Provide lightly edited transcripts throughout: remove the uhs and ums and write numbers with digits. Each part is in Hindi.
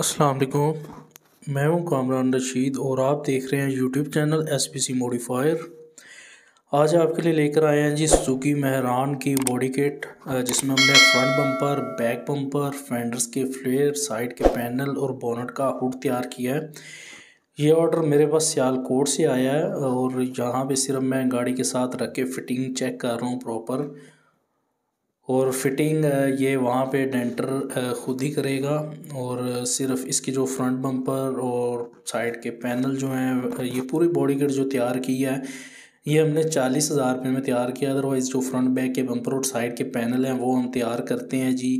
अस्सलाम वालेकुम, मैं हूं कामरान रशीद और आप देख रहे हैं यूट्यूब चैनल एसपीसी मॉडिफायर। आज आपके लिए लेकर आए हैं जी सुजुकी मेहरान की बॉडी किट, जिसमें हमने front bumper, back bumper, fenders के फ्लेयर, साइड के पैनल और बोनट का हुड तैयार किया है। ये ऑर्डर मेरे पास सियालकोट से आया है और यहाँ पे सिर्फ मैं गाड़ी के साथ रख के फिटिंग चेक कर रहा हूँ प्रॉपर, और फिटिंग ये वहाँ पे डेंटर खुद ही करेगा। और सिर्फ इसकी जो फ्रंट बम्पर और साइड के पैनल जो हैं, ये पूरी बॉडी किट जो तैयार की है ये हमने 40,000 रुपये में तैयार किया। अदरवाइज़ जो फ्रंट बैक के बम्पर और साइड के पैनल हैं वो हम तैयार करते हैं जी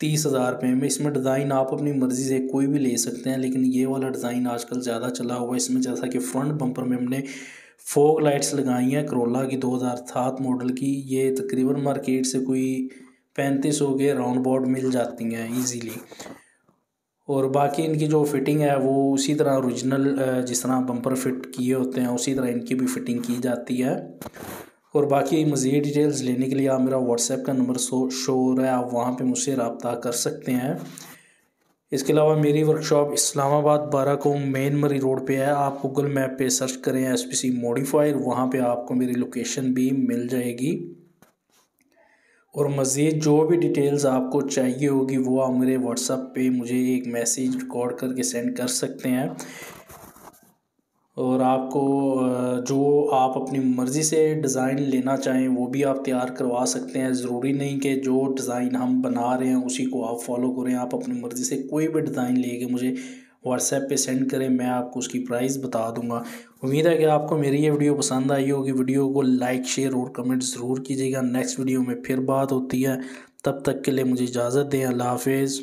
30,000 रुपये में। इसमें डिज़ाइन आप अपनी मर्ज़ी से कोई भी ले सकते हैं, लेकिन ये वाला डिज़ाइन आजकल ज़्यादा चला हुआ है। इसमें जैसा कि फ़्रंट बम्पर में हमने फोग लाइट्स लगाई हैं करोला की 2007 मॉडल की। ये तकरीबन मार्केट से कोई 3500 के राउंड बोर्ड मिल जाती हैं ईजीली। और बाकी इनकी जो फिटिंग है वो उसी तरह ओरिजिनल जिस तरह बम्पर फिट किए होते हैं उसी तरह इनकी भी फिटिंग की जाती है। और बाकी मज़ीद डिटेल्स लेने के लिए आप मेरा व्हाट्सएप का नंबर शो हो रहा है, आप वहाँ पे मुझसे रब्ता कर सकते हैं। इसके अलावा मेरी workshop Islamabad बाराकुम main Murree road पे है। आप गूगल मैप पे सर्च करें एसपीसी मॉडिफायर, वहाँ पे आपको मेरी लोकेशन भी मिल जाएगी। और मज़ीद जो भी डिटेल्स आपको चाहिए होगी वो आप मेरे व्हाट्सएप पर मुझे एक मैसेज रिकॉर्ड करके सेंड कर सकते हैं। और आपको जो आप अपनी मर्ज़ी से डिज़ाइन लेना चाहें वो भी आप तैयार करवा सकते हैं। ज़रूरी नहीं कि जो डिज़ाइन हम बना रहे हैं उसी को आप फॉलो करें। आप अपनी मर्ज़ी से कोई भी डिज़ाइन लेके मुझे व्हाट्सएप पे सेंड करें, मैं आपको उसकी प्राइस बता दूंगा। उम्मीद है कि आपको मेरी ये वीडियो पसंद आई होगी। वीडियो को लाइक, शेयर और कमेंट ज़रूर कीजिएगा। नेक्स्ट वीडियो में फिर बात होती है, तब तक के लिए मुझे इजाज़त दें। अल्लाह हाफिज़।